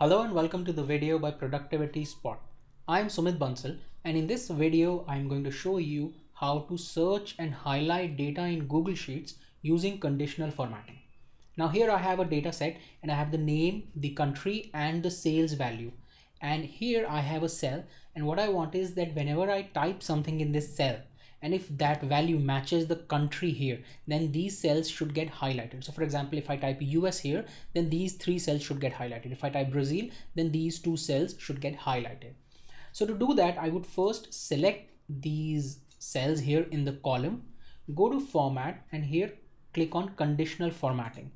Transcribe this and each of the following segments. Hello and welcome to the video by Productivity Spot. I'm Sumit Bansal, and in this video I'm going to show you how to search and highlight data in Google Sheets using conditional formatting. Now here I have a data set and I have the name, the country and the sales value, and here I have a cell, and what I want is that whenever I type something in this cell and if that value matches the country here, then these cells should get highlighted. So for example, if I type US here, then these three cells should get highlighted. If I type Brazil, then these two cells should get highlighted. So to do that, I would first select these cells here in the column, go to format, and here click on conditional formatting.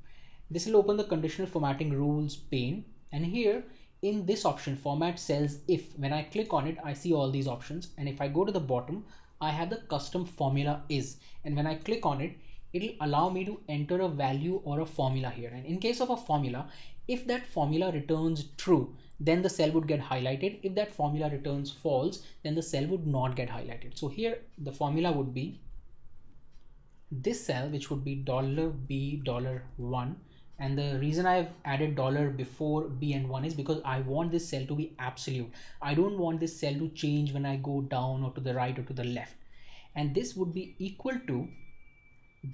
This will open the conditional formatting rules pane, and here in this option, format cells if, when I click on it, I see all these options, and if I go to the bottom, I have the custom formula is, and when I click on it, it'll allow me to enter a value or a formula here. And in case of a formula, if that formula returns true, then the cell would get highlighted. If that formula returns false, then the cell would not get highlighted. So here the formula would be this cell, which would be $B$1. And the reason I've added dollar before B and 1 is because I want this cell to be absolute. I don't want this cell to change when I go down or to the right or to the left. And this would be equal to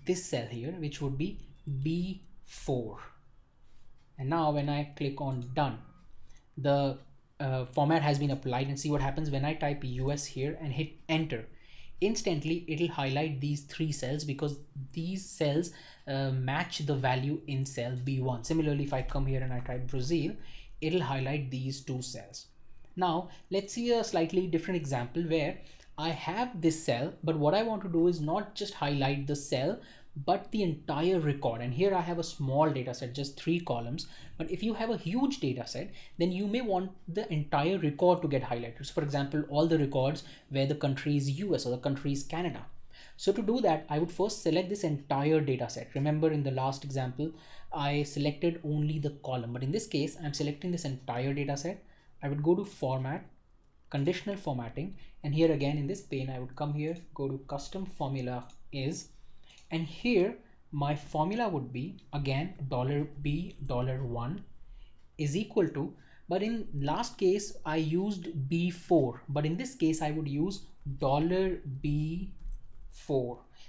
this cell here, which would be B4. And now when I click on done, the format has been applied, and see what happens when I type US here and hit enter. Instantly it'll highlight these three cells because these cells match the value in cell B1. Similarly, if I come here and I type Brazil, it'll highlight these two cells. Now let's see a slightly different example where I have this cell, but what I want to do is not just highlight the cell but the entire record. And here I have a small data set, just three columns, but if you have a huge data set, then you may want the entire record to get highlighted. So for example, all the records where the country is US or the country is Canada. So to do that, I would first select this entire data set. Remember, in the last example, I selected only the column, but in this case, I'm selecting this entire data set. I would go to format, conditional formatting, and here again in this pane, I would come here, go to custom formula is, and here my formula would be again $B$1 is equal to, but in last case I used B4, but in this case I would use $B4.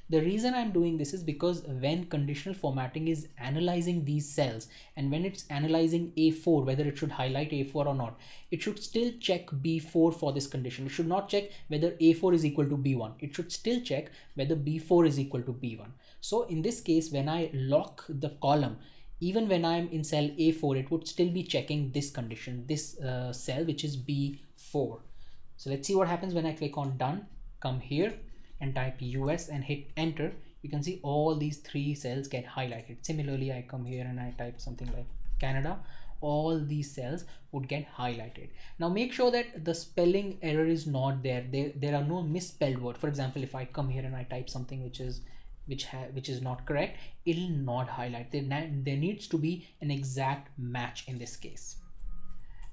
The reason I'm doing this is because when conditional formatting is analyzing these cells, and when it's analyzing A4, whether it should highlight A4 or not, it should still check B4 for this condition. It should not check whether A4 is equal to B1. It should still check whether B4 is equal to B1. So in this case, when I lock the column, even when I'm in cell A4, it would still be checking this condition, this cell, which is B4. So let's see what happens when I click on done, come here and type US and hit enter. You can see all these three cells get highlighted. Similarly, I come here and I type something like Canada, all these cells would get highlighted. Now make sure that the spelling error is not there. There are no misspelled words. For example, if I come here and I type something which is not correct, it'll not highlight. There needs to be an exact match in this case.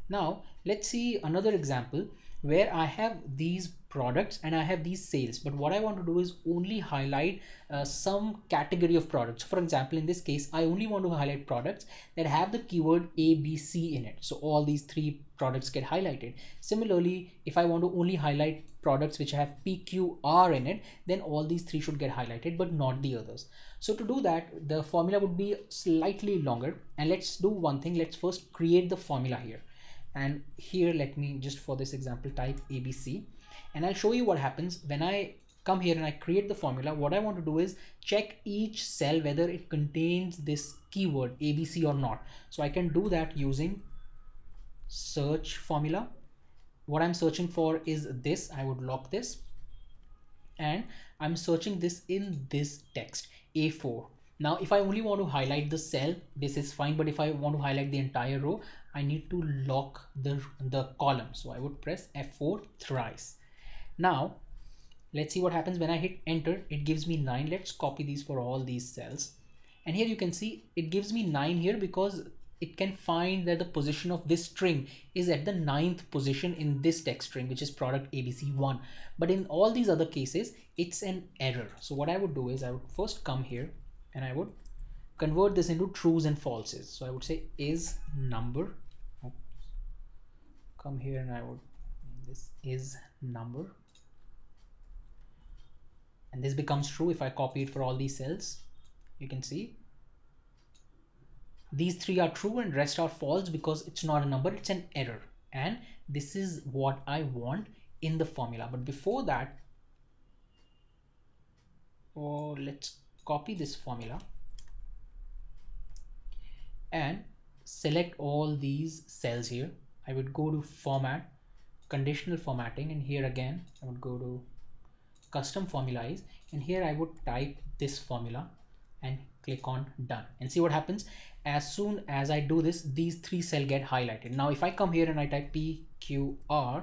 Now let's see another example where I have these products and I have these sales, but what I want to do is only highlight some category of products. For example, in this case, I only want to highlight products that have the keyword ABC in it. So all these three products get highlighted. Similarly, if I want to only highlight products which have PQR in it, then all these three should get highlighted, but not the others. So to do that, the formula would be slightly longer. And let's do one thing. Let's first create the formula here. And here, let me just for this example type ABC, and I'll show you what happens when I come here and I create the formula. What I want to do is check each cell whether it contains this keyword ABC or not. So I can do that using search formula. What I'm searching for is this. I would lock this, and I'm searching this in this text A4. Now, if I only want to highlight the cell, this is fine, but if I want to highlight the entire row, I need to lock the column. So I would press F4 thrice. Now, let's see what happens when I hit enter. It gives me 9. Let's copy these for all these cells. And here you can see it gives me 9 here because it can find that the position of this string is at the 9th position in this text string, which is product ABC1. But in all these other cases, it's an error. So what I would do is I would first come here and I would convert this into trues and falses. So I would say is number come here and I would name this is number, and this becomes true if I copy it for all these cells. You can see these three are true and rest are false because it's not a number, it's an error. And this is what I want in the formula. But before that, let's copy this formula and select all these cells here. I would go to format, conditional formatting, and here again I would go to custom formulas, and here I would type this formula and click on done, and see what happens. As soon as I do this, these three cells get highlighted. Now if I come here and I type PQR,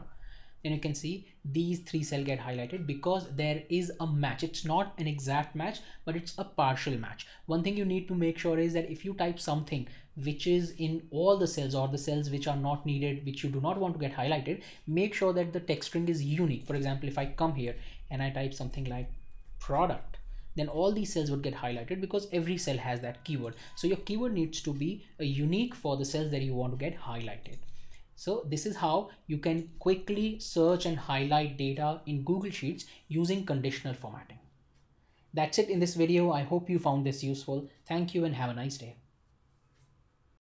then you can see these three cells get highlighted because there is a match. It's not an exact match, but it's a partial match. One thing you need to make sure is that if you type something which is in all the cells, or the cells which are not needed, which you do not want to get highlighted, make sure that the text string is unique. For example, if I come here and I type something like product, then all these cells would get highlighted because every cell has that keyword. So your keyword needs to be unique for the cells that you want to get highlighted. So this is how you can quickly search and highlight data in Google Sheets using conditional formatting. That's it in this video. I hope you found this useful. Thank you and have a nice day.